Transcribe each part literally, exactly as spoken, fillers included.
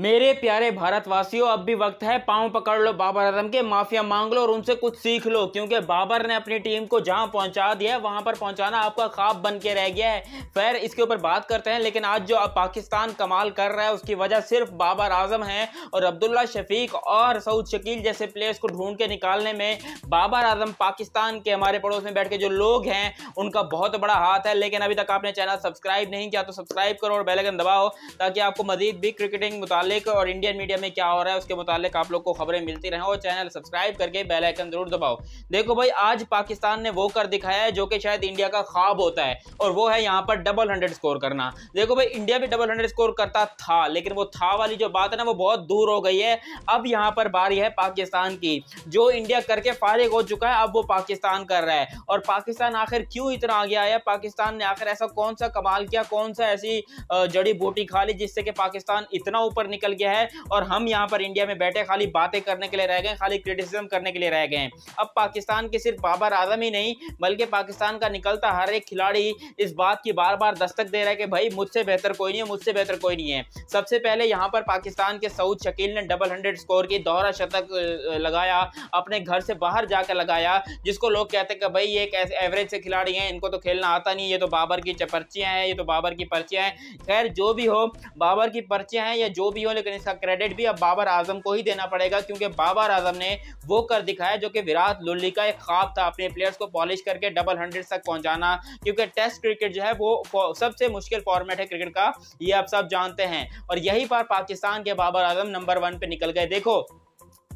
मेरे प्यारे भारतवासियों, अब भी वक्त है, पांव पकड़ लो बाबर आजम के, माफिया मांग लो और उनसे कुछ सीख लो, क्योंकि बाबर ने अपनी टीम को जहां पहुंचा दिया है वहां पर पहुंचाना आपका ख्वाब बन के रह गया है। खैर, इसके ऊपर बात करते हैं, लेकिन आज जो पाकिस्तान कमाल कर रहा है उसकी वजह सिर्फ बाबर आजम है, और अब्दुल्ला शफीक और सऊद शकील जैसे प्लेयर्स को ढूंढ के निकालने में बाबर आजम, पाकिस्तान के हमारे पड़ोस में बैठ के जो लोग हैं, उनका बहुत बड़ा हाथ है। लेकिन अभी तक आपने चैनल सब्सक्राइब नहीं किया तो सब्सक्राइब करो और बेल आइकन दबाओ, ताकि आपको मजीद भी क्रिकेटिंग मुतालिक और इंडियन मीडिया में क्या हो रहा है उसके मुतालिक आप लोग को खबरें मिलती रहें, और चैनल सब्सक्राइब करके बेल आइकन जरूर दबाओ। देखो भाई, आज पाकिस्तान ने वो कर दिखाया है जो कि शायद इंडिया का ख्वाब होता है, और वो है यहाँ पर डबल हंड्रेड स्कोर करना। देखो भाई, इंडिया भी डबल हंड्रेड स्कोर करता था, लेकिन वो था वाली जो बात है ना, वो बहुत दूर हो गई है। अब यहाँ पर बारी है पाकिस्तान की, जो इंडिया करके फारिग हो चुका है अब वो पाकिस्तान कर रहा है। और पाकिस्तान आखिर क्यों इतना आगे आया, पाकिस्तान ने आखिर ऐसा कौन सा कमाल किया, कौन सा ऐसी जड़ी बूटी खा ली जिससे कि पाकिस्तान इतना ऊपर निकल गया है, और हम यहाँ पर इंडिया में बैठे खाली बातें करने के लिए रह गए, खाली क्रिटिसिज्म करने के लिए रह गए। अब पाकिस्तान के सिर्फ बाबर आजम ही नहीं, बल्कि पाकिस्तान का निकलता हर एक खिलाड़ी इस बात की बार बार दस्तक दे रहा है कि भाई मुझसे बेहतर कोई नहीं है, मुझसे बेहतर कोई नहीं है। सबसे पहले यहाँ पर पाकिस्तान के सऊद शकील ने डबल हंड्रेड स्कोर की दोहरा शतक लगाया, अपने घर से बाहर जाकर लगाया, जिसको लोग कहते हैं कि भाई ये एक एवरेज से खिलाड़ी हैं, इनको तो खेलना आता नहीं, ये तो बाबर की पर्चियाँ हैं, ये तो बाबर की पर्चियाँ हैं। खैर, जो भी हो, बाबर की पर्चियाँ हैं या जो भी हो, लेकिन इसका क्रेडिट भी अब बाबर आजम को ही देना पड़ेगा, क्योंकि बाबर आजम ने वो कर दिखाया जो कि विराट कोहली का एक ख्वाब था, अपने प्लेयर्स को पॉलिश करके डबल हंड्रेड तक पहुँचाना। क्योंकि टेस्ट क्रिकेट जो है वो सबसे मुश्किल फॉर्मेट है क्रिकेट का, ये आप सब जानते हैं, और यही पर पाकिस्तान के बाबर आजम नंबर वन पे निकल गए। देखो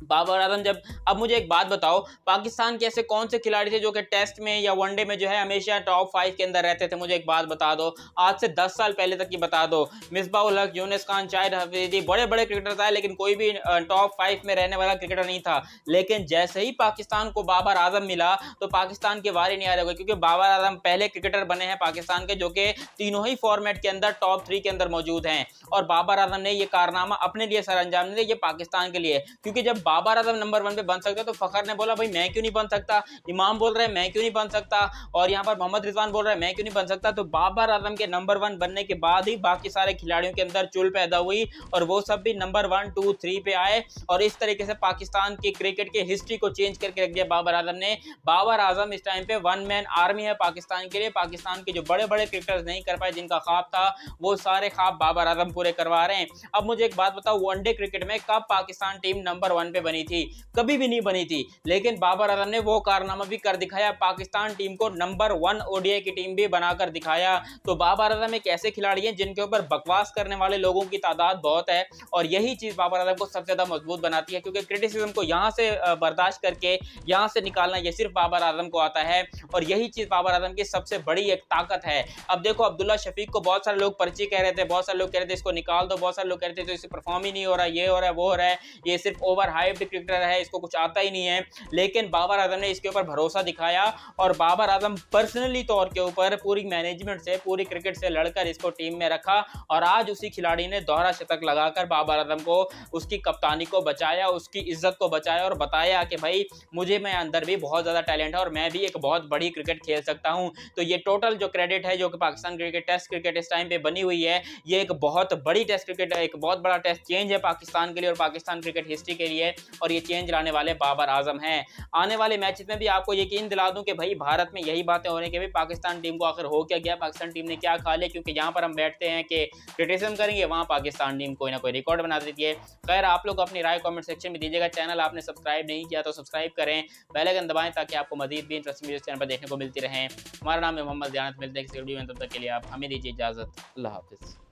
बाबर आजम, जब अब मुझे एक बात बताओ, पाकिस्तान के ऐसे कौन से खिलाड़ी थे जो कि टेस्ट में या वनडे में जो है हमेशा टॉप फाइव के अंदर रहते थे? मुझे एक बात बता दो, आज से दस साल पहले तक की बता दो। मिसबाह-उल-हक, यूनिस खान, शाहिद अफरीदी, बड़े बड़े क्रिकेटर आए, लेकिन कोई भी टॉप फाइव में रहने वाला क्रिकेटर नहीं था। लेकिन जैसे ही पाकिस्तान को बाबर आजम मिला तो पाकिस्तान के वारे नहीं आ रहे, क्योंकि बाबर आजम पहले क्रिकेटर बने हैं पाकिस्तान के जो कि तीनों ही फॉर्मेट के अंदर टॉप थ्री के अंदर मौजूद हैं, और बाबर आजम ने ये कारनामा अपने लिए सर अंजाम दिया, ये पाकिस्तान के लिए। क्योंकि जब बाबर आजम नंबर वन पे बन सकता तो फखर ने बोला भाई मैं क्यों नहीं बन सकता, इमाम बोल रहे हैं मैं क्यों नहीं बन सकता, और यहाँ पर मोहम्मद रिजवान बोल रहे हैं मैं क्यों नहीं बन सकता। तो बाबर आजम के नंबर वन बनने के बाद ही बाकी सारे खिलाड़ियों के अंदर चुल पैदा हुई, और वो सब भी नंबर वन टू थ्री पे आए, और इस तरीके से पाकिस्तान की क्रिकेट की हिस्ट्री को चेंज करके रख दिया बाबर आजम ने। बाबर आजम इस टाइम पे वन मैन आर्मी है पाकिस्तान के लिए। पाकिस्तान के जो बड़े बड़े क्रिकेटर्स नहीं कर पाए जिनका ख्वाब था, वो सारे ख्वाब बाबर आजम पूरे करवा रहे हैं। अब मुझे एक बात बताओ, वनडे क्रिकेट में कब पाकिस्तान टीम नंबर वन पे बनी थी? कभी भी नहीं बनी थी। लेकिन बाबर आजम ने वो कारनामा भी कर दिखाया, पाकिस्तान टीम को नंबर वन ओडीआई की टीम भी बनाकर दिखाया। तो बाबर आजम एक ऐसे खिलाड़ी हैं जिनके ऊपर बकवास करने वाले लोगों की तादाद बहुत है, और यही चीज बाबर आजम को सबसे ज्यादा मजबूत बनाती है, क्योंकि क्रिटिसिज्म को यहाँ से बर्दाश्त करके यहाँ से निकालना यह सिर्फ बाबर आजम को आता है, और यही चीज बाबर आजम की सबसे बड़ी एक ताकत है। अब देखो, अब्दुल्ला शफीक को बहुत सारे लोग पर्ची कह रहे थे, बहुत सारे लोग कह रहे थे इसको निकाल दो, बहुत सारे लोग कह रहे थे इससे परफॉर्म ही नहीं हो रहा, ये हो रहा है, वो हो रहा है, ये सिर्फ ओवर हाइप्ड क्रिकेटर है, इसको कुछ आता ही नहीं है। लेकिन बाबर आजम ने इसके ऊपर भरोसा दिखाया, और बाबर आजम पर्सनली तौर के ऊपर पूरी मैनेजमेंट से, पूरी क्रिकेट से लड़कर इसको टीम में रखा, और आज उसी खिलाड़ी ने दोहरा शतक लगाकर बाबर आजम को, उसकी कप्तानी को बचाया, उसकी इज्जत को बचाया, और बताया कि भाई मुझे, मैं अंदर भी बहुत ज़्यादा टैलेंट है, और मैं भी एक बहुत बड़ी क्रिकेट खेल सकता हूँ। तो ये टोटल जो क्रेडिट है जो कि पाकिस्तान क्रिकेट टेस्ट क्रिकेट इस टाइम पर बनी हुई है, ये एक बहुत बड़ी टेस्ट क्रिकेट, एक बहुत बड़ा टेस्ट चेंज है पाकिस्तान के लिए और पाकिस्तान क्रिकेट हिस्ट्री के लिए, और ये चेंज लाने वाले बाबर आजम हैं। आने वाले मैचेस में भी आपको यकीन दिला दूं कि भाई भारत में यही बातें होने के भी पाकिस्तान टीम को आखिर हो क्या गया, पाकिस्तान टीम ने क्या खा लिया, क्योंकि यहाँ पर हम बैठते हैं कि क्रिटिसिज्म करेंगे, वहाँ पाकिस्तान टीम कोई ना कोई रिकॉर्ड बना देती है। खैर, आप लोग अपनी राय कमेंट सेक्शन में दीजिएगा। चैनल आपने सब्सक्राइब नहीं किया तो सब्सक्राइब करें, बेल आइकन दबाएं, ताकि आपको मजीद भी इंटरेस्टिंग वीडियो चैनल पर देखने को मिलती रहें। हमारा नाम है मोहम्मद दाइनत, मिलते हैं किसी वीडियो में, तब तक के लिए आप हमें दीजिए इजाज़त। अल्लाह हाफिज़।